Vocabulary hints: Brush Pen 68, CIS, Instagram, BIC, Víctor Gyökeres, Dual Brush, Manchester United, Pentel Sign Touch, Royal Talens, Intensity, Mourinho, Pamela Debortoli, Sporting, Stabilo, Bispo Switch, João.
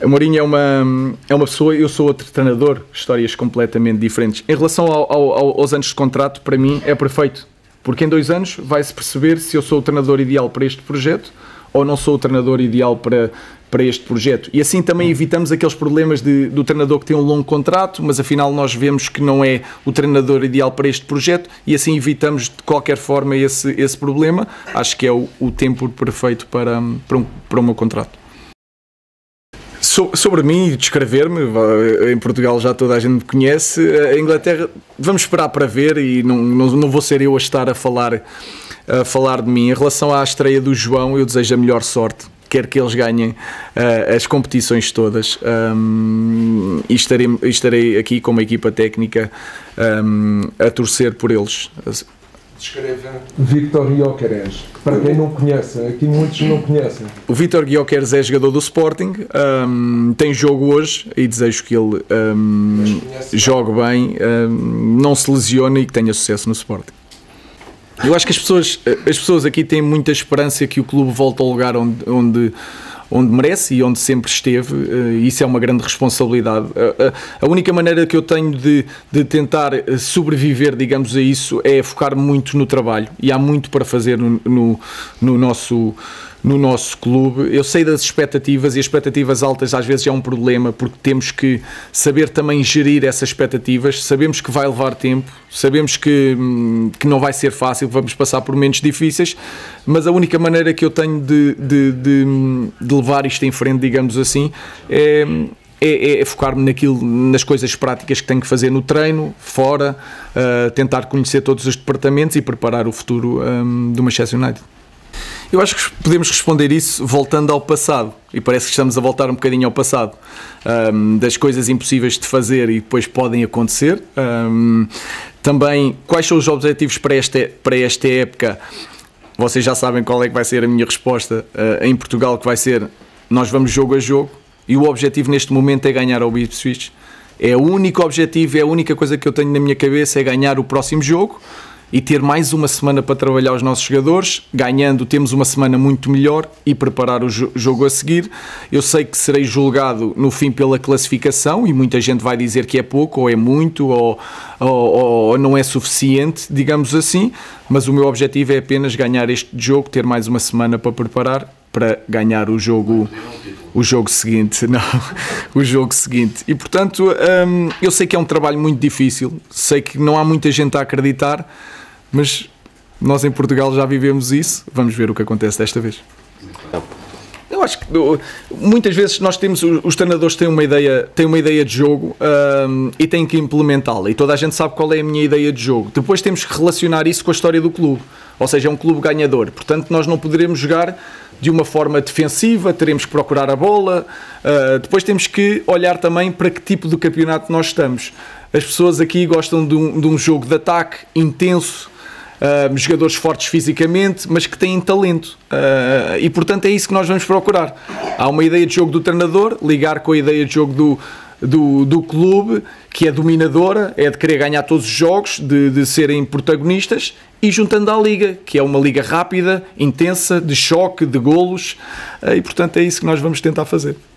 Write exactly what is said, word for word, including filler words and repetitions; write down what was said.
O Mourinho é uma, é uma pessoa, eu sou outro treinador, histórias completamente diferentes. Em relação ao, ao, aos anos de contrato, para mim é perfeito, porque em dois anos vai-se perceber se eu sou o treinador ideal para este projeto ou não sou o treinador ideal para, para este projeto. E assim também evitamos aqueles problemas de, do treinador que tem um longo contrato, mas afinal nós vemos que não é o treinador ideal para este projeto, e assim evitamos de qualquer forma esse, esse problema. Acho que é o, o tempo perfeito para, para, um, para o meu contrato. So, sobre mim, descrever-me, em Portugal já toda a gente me conhece, a Inglaterra vamos esperar para ver, e não, não, não vou ser eu a estar a falar, a falar de mim. Em relação à estreia do João, eu desejo a melhor sorte, quero que eles ganhem uh, as competições todas, um, e estarei, estarei aqui com uma equipa técnica um, a torcer por eles. Descreva Víctor Gyökeres, para quem não conhece, aqui muitos não conhecem. O Víctor Gyökeres é jogador do Sporting, um, tem jogo hoje e desejo que ele um, jogue bem, um, não se lesione e que tenha sucesso no Sporting. Eu acho que as pessoas, as pessoas aqui têm muita esperança que o clube volte ao lugar onde, onde, onde merece e onde sempre esteve. Isso é uma grande responsabilidade. A, a, a única maneira que eu tenho de, de tentar sobreviver, digamos, a isso é focar muito no trabalho, e há muito para fazer no, no, no, nosso, no nosso clube. Eu sei das expectativas, e as expectativas altas às vezes é um problema, porque temos que saber também gerir essas expectativas. Sabemos que vai levar tempo, sabemos que, que não vai ser fácil, vamos passar por momentos difíceis, mas a única maneira que eu tenho de, de, de, de levar isto em frente, digamos assim, é, é, é focar-me naquilo, nas coisas práticas que tenho que fazer no treino, fora, uh, tentar conhecer todos os departamentos e preparar o futuro um, do Manchester United. Eu acho que podemos responder isso voltando ao passado, e parece que estamos a voltar um bocadinho ao passado, um, das coisas impossíveis de fazer e depois podem acontecer. Um, também, quais são os objetivos para esta, para esta época? Vocês já sabem qual é que vai ser a minha resposta uh, em Portugal, que vai ser, nós vamos jogo a jogo, e o objetivo neste momento é ganhar ao Bispo Switch. É o único objetivo, é a única coisa que eu tenho na minha cabeça, é ganhar o próximo jogo, e ter mais uma semana para trabalhar os nossos jogadores. Ganhando, temos uma semana muito melhor e preparar o jogo a seguir. Eu sei que serei julgado no fim pela classificação, e muita gente vai dizer que é pouco, ou é muito, ou, ou, ou não é suficiente, digamos assim, mas o meu objetivo é apenas ganhar este jogo, ter mais uma semana para preparar, para ganhar o jogo, o jogo seguinte, não, o jogo seguinte. E portanto, hum, eu sei que é um trabalho muito difícil, sei que não há muita gente a acreditar, mas nós em Portugal já vivemos isso, vamos ver o que acontece desta vez. Eu acho que muitas vezes nós temos, os treinadores têm uma ideia, têm uma ideia de jogo hum, e têm que implementá-la, e toda a gente sabe qual é a minha ideia de jogo. Depois temos que relacionar isso com a história do clube, ou seja, é um clube ganhador, portanto nós não poderemos jogar de uma forma defensiva, teremos que procurar a bola, uh, depois temos que olhar também para que tipo de campeonato nós estamos. As pessoas aqui gostam de um, de um jogo de ataque intenso, uh, jogadores fortes fisicamente, mas que têm talento, uh, e portanto é isso que nós vamos procurar. Há uma ideia de jogo do treinador, ligar com a ideia de jogo do Do, do clube, que é dominadora, é de querer ganhar todos os jogos, de, de serem protagonistas, e juntando à liga, que é uma liga rápida, intensa, de choque, de golos, e portanto é isso que nós vamos tentar fazer.